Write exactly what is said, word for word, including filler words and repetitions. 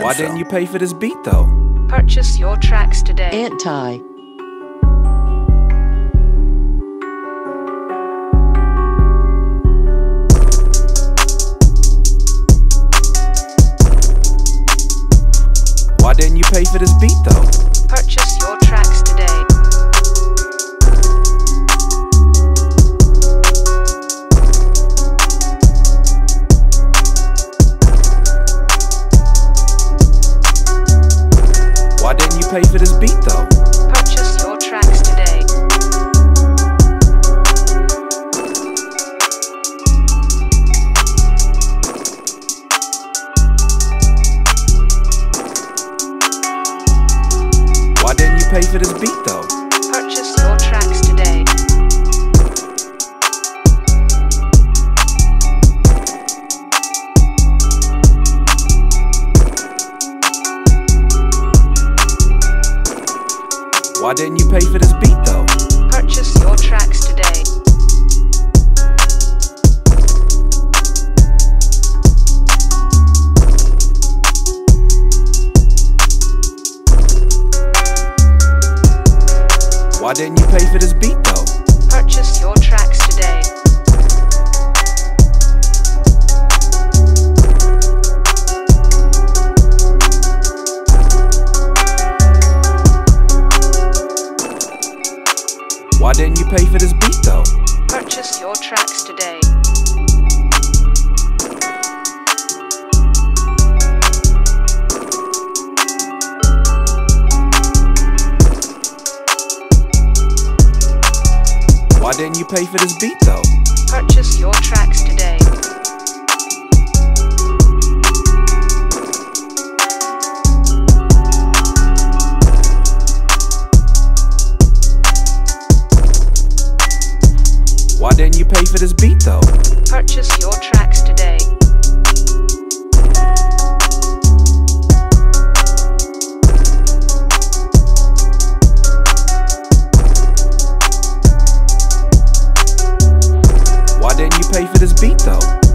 damn Why show. didn't you pay for this beat, though? Purchase your tracks today. Anti. Why didn't you pay for this beat, though? Purchase your tracks today. Pay for this beat though. Purchase your tracks today. Why didn't you pay for this beat though? Purchase your tracks today. Why didn't you pay for this beat though? Purchase your tracks today. Why didn't you pay for this beat though? Purchase your tracks today. Why didn't you pay for this beat though? Purchase your tracks today. Why didn't you pay for this beat though? Purchase your tracks today. Why didn't you pay for this beat though? Purchase your tracks today. Why didn't you pay for this beat though?